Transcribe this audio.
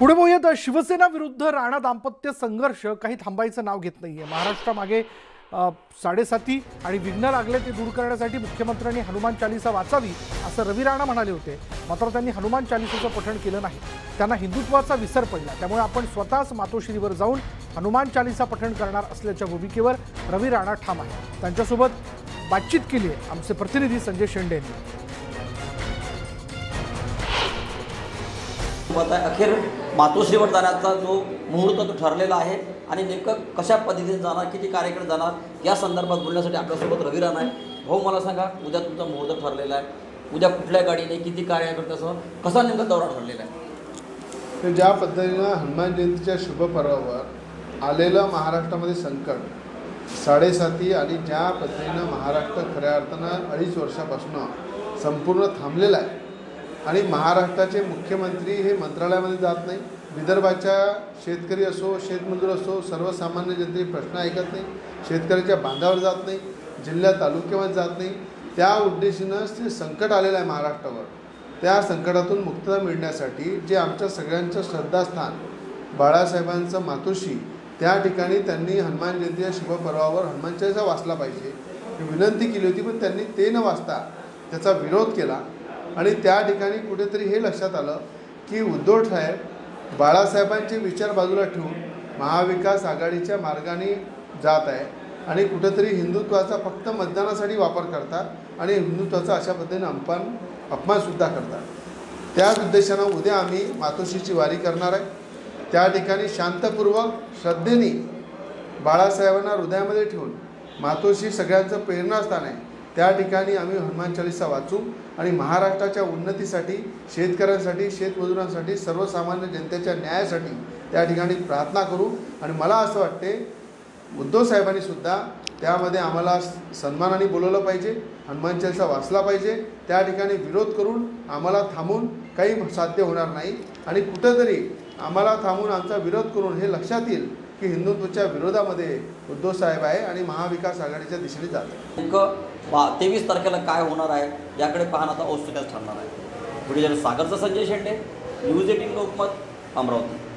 पुढे बघूयात, शिवसेना विरुद्ध राणा दाम्पत्य संघर्ष काही थांबायचं नाव घेत नाहीये। महाराष्ट्रामागे साडेसाती आणि विघ्न लागले ते दूर करण्यासाठी मुख्यमंत्र्यांनी हनुमान चालीसा वाचावी असं रवी राणा म्हणाले होते, मात्र त्यांनी हनुमान चालीसेचं पठण केलं नाही। त्यांना हिंदुत्वाचा विसर पडला। त्यामुळे आपण स्वतःच मातोश्रीवर जाऊन हनुमान चालीसा पठण करणार असल्याच्या भूमिकेवर रवी राणा ठाम आहेत। त्यांच्यासोबत बातचीत केली आहे आमचे प्रतिनिधी संजय शेंडे यांनी। अखेर मातोश्रीवर जाण्याचा जो मुहूर्त तो ठरलेला आहे आणि नेमकं कशा पद्धतीने जाणार, किती कार्यक्रम जाणार या संदर्भात बोलण्यासाठी आपल्यासोबत रवी राणा आहे। भाऊ, मला सांगा, उद्या तुमचा मुहूर्त ठरलेला आहे, उद्या कुठल्या गाडीने किती कार्यकर्त्यासह कसा नेमका दौरा ठरलेला आहे? तर ज्या पद्धतीनं हनुमान जयंतीच्या शुभ पर्वावर आलेलं महाराष्ट्रामध्ये संकट साडेसाती आणि ज्या पद्धतीनं महाराष्ट्र खऱ्या अर्थानं 2.5 वर्षापासून संपूर्ण थांबलेला आहे आणि महाराष्ट्राचे मुख्यमंत्री हे मंत्रालयामध्ये जात नाही, विदर्भाचा शेतकरी असो, शेतमजूर असो, सर्वसामान्य जनतेचे प्रश्न ऐकत नाही, शेतकऱ्याच्या बांधावर जात नाही, जिल्हा तालुक्यामध्ये जात नाही। त्या उद्देशानं जे संकट आलेलं आहे महाराष्ट्रावर, त्या संकटातून मुक्तता मिळण्यासाठी जे आमच्या सगळ्यांचं श्रद्धास्थान बाळासाहेबांचं मातोश्री, त्या ठिकाणी त्यांनी हनुमान जयंतीच्या शुभ पर्वावर हनुमान चालीसा वाचला पाहिजे ही विनंती केली होती, पण त्यांनी ते न वाचता त्याचा विरोध केला। आणि त्या ठिकाणी कुठेतरी हे लक्षात आलं की उद्धव ठाकरे बाळासाहेबांचे विचार बाजूला ठेवून महाविकास आघाडीच्या मार्गाने जात आहे आणि कुठेतरी हिंदुत्वाचा फक्त मतदानासाठी वापर करतात आणि हिंदुत्वाचा अशा पद्धतीने अपमानसुद्धा करतात। त्याच उद्देशानं उद्या आम्ही मातोश्रीची वारी करणार आहे। त्या ठिकाणी शांतपूर्वक श्रद्धेने बाळासाहेबांना हृदयामध्ये ठेवून, मातोश्री सगळ्यांचं प्रेरणास्थान आहे, त्या ठिकाणी आम्ही हनुमान चालीसा वाचू आणि महाराष्ट्राच्या उन्नतीसाठी, शेतकऱ्यांसाठी, शेतमजुरांसाठी, सर्वसामान्य जनतेच्या न्यायासाठी त्या ठिकाणी प्रार्थना करू। आणि मला असं वाटते उद्धव साहेबांनी सुद्धा त्यामध्ये आम्हाला सन्मानाने बोलवलं पाहिजे, हनुमान चालीसा वाचला पाहिजे। त्या ठिकाणी विरोध करून आम्हाला थांबून काही साध्य होणार नाही आणि कुठेतरी आम्हाला थांबून आमचा विरोध करून हे लक्षात येईल की हिंदुत्वाच्या विरोधामध्ये उद्धव साहेब आहे आणि महाविकास आघाडीच्या दिशेने जाते। 23 तारखेला काय होणार आहे याकडे पाहण्याचा औत्सुक्य ठरणार आहे। व्हिडिओ जर्नलिस्ट सागरचा, संजय शेंडे, News18 लोकमत, अमरावती।